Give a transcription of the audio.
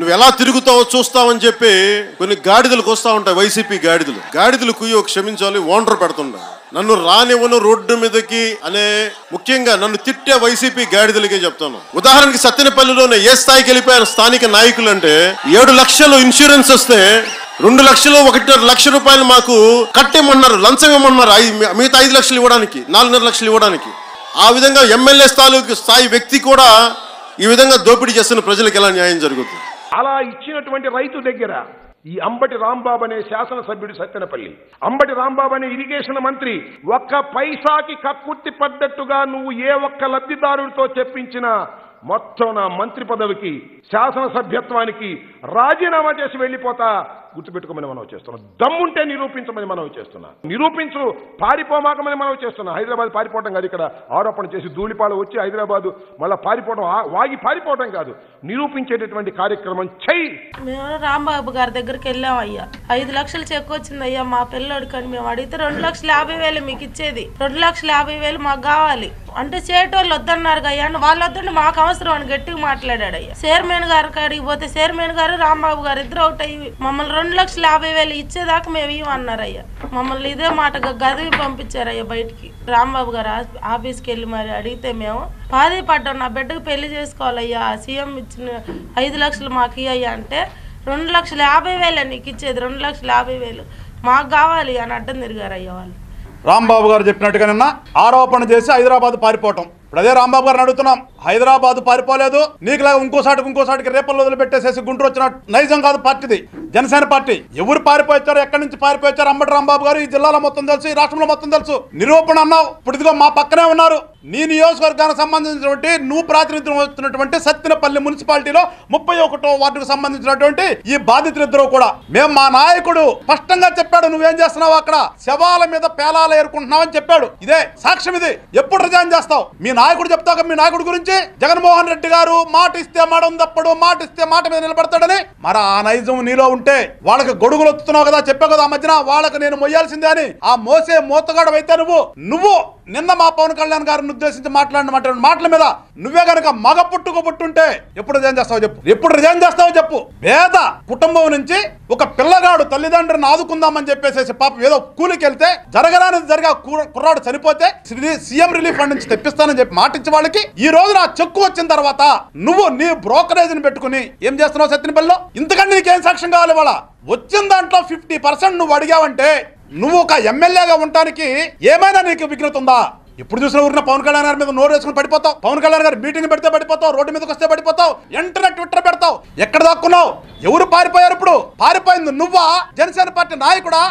నువ్వెలా తిరుగుతావో చూస్తావని చెప్పి కొన్ని గాడిదలకు వస్తా ఉంటాయి వైసీపీ గాడిదలు గాడిదలకు యో క్షమించాలి వాండర్ పెడుతుంటారు నన్ను రానివ్వను రోడ్డు మీదకి అనే ముఖ్యంగా నన్ను తిట్టే వైసీపీ గాడిదలకే చెప్తాను ఉదాహరణకి సత్యనపల్లిలోనే ఏ స్థాయికి వెళ్ళిపోయారు స్థానిక నాయకులు అంటే 7 లక్షలు ఇన్సూరెన్స్ వస్తే 2 లక్షలు 1.5 లక్షల రూపాయలు మాకు కట్టేమన్నారు లంచం ఇవ్వమన్నారు మిగతా 5 లక్షలు ఇవ్వడానికి 4.5 లక్షలు ఇవ్వడానికి ఆ విధంగా ఎమ్మెల్యే స్థాయి వ్యక్తి కూడా ఈ విధంగా దోపిడీ చేస్తున్న ప్రజలకు ఎలా న్యాయం జరుగుతుంది అలా ఇచ్చినటువంటి రైతు దగ్గర ఈ అంబటి రాంబాబు అనే శాసన సభ్యుడు సత్యనపల్లి అంబటి రాంబాబు అనే ఇరిగేషన్ మంత్రి ఒక్క పైసాకి కక్కుర్తి పడ్డట్టుగా నువ్వు ఏ ఒక్క లబ్ధిదారుడితో చెప్పించిన మొత్తం నా మంత్రి పదవికి శాసన సభ్యత్వానికి రాజీనామా చేసి వెళ్ళిపోతా గుర్తుపెట్టుకోమని మనవి చేస్తున్నాం దమ్ముంటే నిరూపించమని మనవి చేస్తున్నాం నిరూపించు పారిపోమాకమని మనవి చేస్తున్నాం హైదరాబాద్ పారిపోవడం కాదు ఇక్కడ ఆరోపణ చేసి ధూళిపాలు వచ్చి హైదరాబాద్ మళ్ళీ పారిపోవడం వాగి పారిపోవడం కాదు నిరూపించేటటువంటి కార్యక్రమం చెయ్యి మేము రాంబాబు గారి దగ్గరికి వెళ్ళాం అయ్యా 5 లక్షలు చెక్ వచ్చింది అయ్యా మా పిల్లోడికి అని మేము అడిగితే 2,50,000 మీకు ఇచ్చేది 2,50,000 మాకు కావాలి అంటే చేటోళ్ళు వద్దన్నారు అయ్యా వాళ్ళు వద్దండి మాకు అవసరం అని గట్టిగా మాట్లాడాడు అయ్యా చైర్మన్ గారు అడిగి పోతే చైర్మన్ గారు రాంబాబు గారు ఇద్దరు అవుట్ అయ్యి మమ్మల్ని 2,50,000 ఇచ్చేదాకా మేము ఇవ్వన్నారయ్యా మమ్మల్ని ఇదే మాట గదివి పంపించారయ్యా బయటికి రాంబాబు గారు ఆఫీస్కి వెళ్ళి మరి అడిగితే మేము బాధపడ్డాం నా బిడ్డకు పెళ్లి చేసుకోవాలయ్యా సీఎం ఇచ్చిన 5 లక్షలు మాకు ఇయ్యా అంటే 2,50,000 నీకు ఇచ్చేది 2,50,000 మాకు కావాలి అని అడ్డం తిరిగారయ్యా వాళ్ళు రాంబాబు గారు చెప్పినట్టుగా నిన్న ఆరోపణ చేసి హైదరాబాద్ పారిపోవటం ఇప్పుడు అదే రాంబాబు గారిని అడుగుతున్నాం హైదరాబాద్ పారిపోలేదు నీకులాగా ఇంకోసాటికి రేపల్లో వదిలిపెట్టేసేసి గుంటూరు వచ్చిన నైజం కాదు పార్టీది జనసేన పార్టీ ఎవరు పారిపోయారు ఎక్కడి నుంచి పారిపోయారు అంబటి రాంబాబు గారు ఈ జిల్లాలో మొత్తం తెలుసు ఈ రాష్ట్రంలో మొత్తం తెలుసు నిరూపణ అన్నావు ఇప్పుడు ఇదిగో మా పక్కనే ఉన్నారు నీ నియోజకవర్గానికి సంబంధించినటువంటి నువ్వు ప్రాతినిధ్యం వస్తున్నటువంటి సత్యనపల్లి మున్సిపాలిటీలో 31వ వార్డుకు సంబంధించినటువంటి ఈ బాధితులిద్దరూ కూడా మేము మా నాయకుడు స్పష్టంగా చెప్పాడు నువ్వేం చేస్తున్నావు అక్కడ శవాల మీద పేలాలు ఏరుకుంటున్నావు అని చెప్పాడు ఇదే సాక్ష్యం ఇది ఎప్పుడు రిజైన్ చేస్తావు మీ నాయకుడు చెప్తావు మీ నాయకుడు గురించి జగన్మోహన్ రెడ్డి గారు మాట ఇస్తే మాట తప్పడు మాట ఇస్తే మాట మీద నిలబడతాడని మరి ఆ నైజం నీలో ఉంటే వాళ్ళకి గొడుగులు వస్తున్నావు కదా చెప్పావు కదా ఆ మధ్యన వాళ్ళకి నేను మొయ్యాల్సిందే అని ఆ మోసే మోతగాడు అయితే నువ్వు నిన్న మా పవన్ కళ్యాణ్ గారిని ఉద్దేశించి మాట్లాడిన మాటల మీద నువ్వే గనక మగ పుట్టుకోబుట్టుంటే ఎప్పుడు రిజైన్ చేస్తావో చెప్పు ఎప్పుడు రిజైన్ చేస్తావో చెప్పు పేద కుటుంబం నుంచి ఒక పిల్లగాడు తల్లిదండ్రులను ఆదుకుందామని చెప్పేసి పాపం ఏదో కూలికి వెళ్తే జరగరాని జరిగే కుర్రాడు చనిపోతే సీఎం రిలీఫ్ ఫండ్ నుంచి తెప్పిస్తానని చెప్పి మాటించే వాళ్ళకి ఈ రోజు నా చెక్కు వచ్చిన తర్వాత నువ్వు నీ బ్రోకరేజ్ ని పెట్టుకుని ఏం చేస్తున్నావు సత్యనపల్లిలో ఇంతకంటే నీకేం సాక్ష్యం కావాలి వాళ్ళ వచ్చిన దాంట్లో 50% నువ్వు అడిగావంటే నువ్వు ఒక ఎమ్మెల్యేగా ఉండటానికి ఏమైనా నీకు విఘ్నత ఉందా ఇప్పుడు చూసిన ఊరిన పవన్ కళ్యాణ్ గారి మీద నోరు వేసుకుని పడిపోతావు పవన్ కళ్యాణ్ గారు మీటింగ్ పెడితే పడిపోతావు రోడ్డు మీదకి వస్తే పడిపోతావు ఎంటనే ట్విట్టర్ పెడతావు ఎక్కడ దాక్కున్నావు ఎవరు పారిపోయారు ఇప్పుడు పారిపోయింది నువ్వా జనసేన పార్టీ నాయకుడా